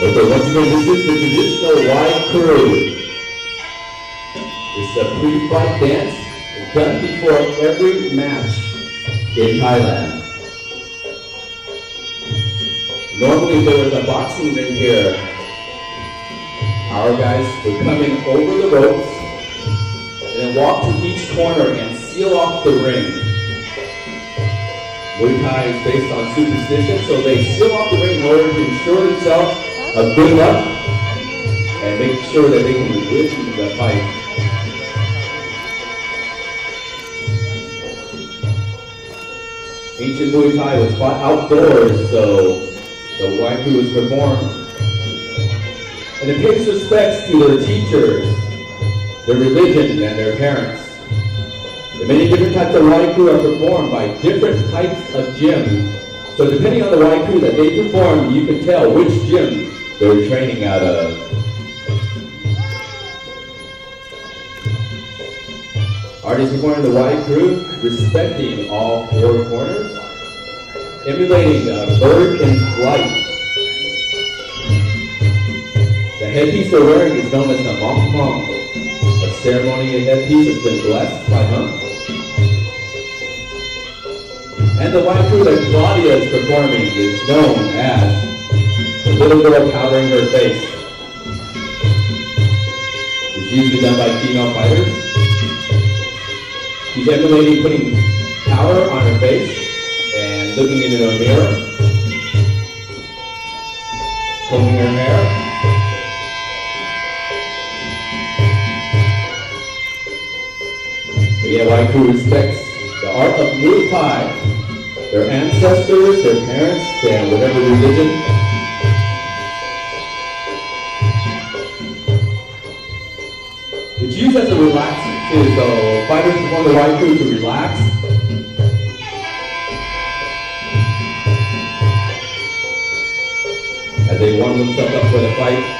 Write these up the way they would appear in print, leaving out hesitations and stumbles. Okay, once you know this is the Wai Kru. This is a pre-fight dance. It's done before every match in Thailand. Normally there was a boxing ring here. Our guys were coming over the ropes and then walk to each corner and seal off the ring. Muay Thai is based on superstition, so they seal off the ring in order to ensure themselves a good luck and make sure that they can win the fight. Ancient Muay Thai was fought outdoors, so the Wai Kru was performed. And it pays respects to their teachers, their religion, and their parents. The many different types of Wai Kru are performed by different types of gyms. So depending on the Wai Kru that they perform, you can tell which gym they're training out of. Artists performing the Wai Kru, respecting all four corners, emulating a bird in flight. The headpiece they're wearing is known as the Mont. A ceremonial headpiece has been blessed by Noah. And the Wai Kru that Claudia is performing is known as the little girl powdering her face. It's usually done by female fighters. She's emulating putting powder on her face and looking into a mirror, combing her hair. But yeah, Wai Kru respects the art of Muay Thai, their ancestors, their parents, and whatever religion. It's used as a relaxant too, so fighters perform the Wai Kru to relax. As they warm themselves up for the fight.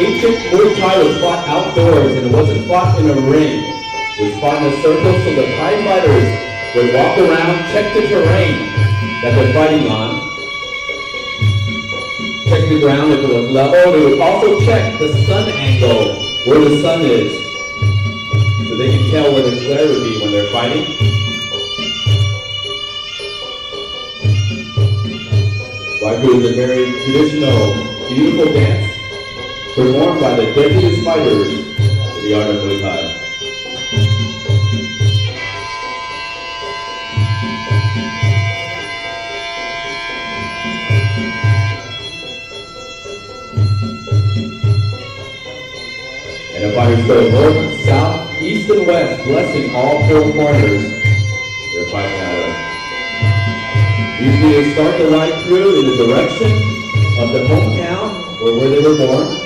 Ancient Muay Thai was fought outdoors, and it wasn't fought in a ring. It was fought in a circle, so the Thai fighters would walk around, check the terrain that they're fighting on, check the ground if it was level. They would also check the sun angle, where the sun is, so they can tell where the glare would be when they're fighting. Wai Kru is a very traditional, beautiful dance, performed by the deadliest fighters in the art of Muay Thai. And the fighters go north, south, east, and west, blessing all four corners they're fighting out of. Usually they start the Wai Kru in the direction of the hometown or where they were born.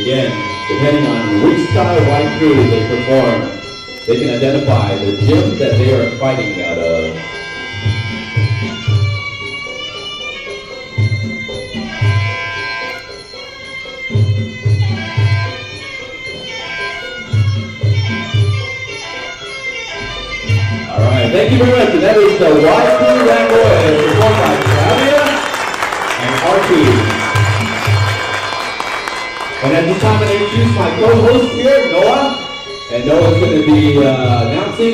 Again, depending on which style of Wai Kru they perform, they can identify the gym that they are fighting out of. Alright, thank you very much. And that is the Wai Kru Ram Muay performed by Claudia and Artee. And at this time, I'm going to introduce my co-host here, Noah. And Noah's going to be announcing.